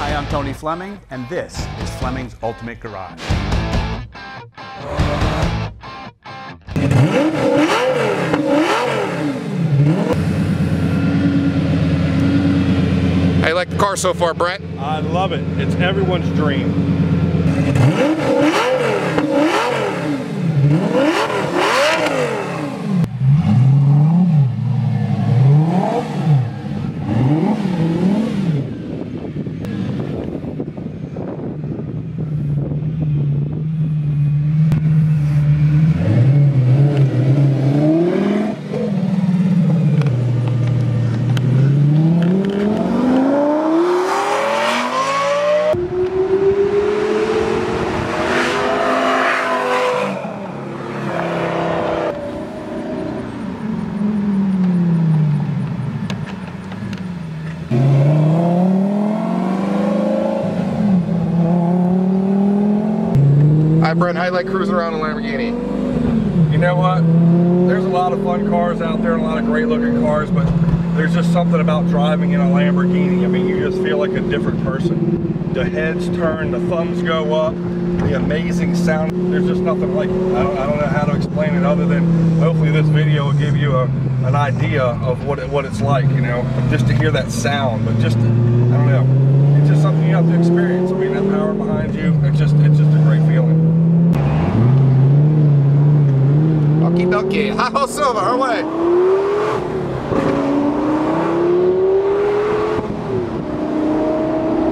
Hi, I'm Tony Fleming, and this is Fleming's Ultimate Garage. How you like the car so far, Brett? I love it. It's everyone's dream. Hi Brett, how do you like cruising around in Lamborghini? You know what? There's a lot of fun cars out there and a lot of great looking cars, but there's just something about driving in a Lamborghini. I mean, you just feel like a different person. The heads turn, the thumbs go up, the amazing sound. There's just nothing like it. I don't know how to explain it other than hopefully this video will give you an idea of what it's like, you know, just to hear that sound. But just, I don't know, it's just something you have to experience. I mean, that power behind you, it's just a great feeling. Okay, Hajo Silva, our way.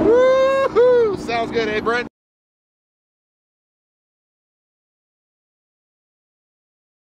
Woohoo! Sounds good, eh, Brent?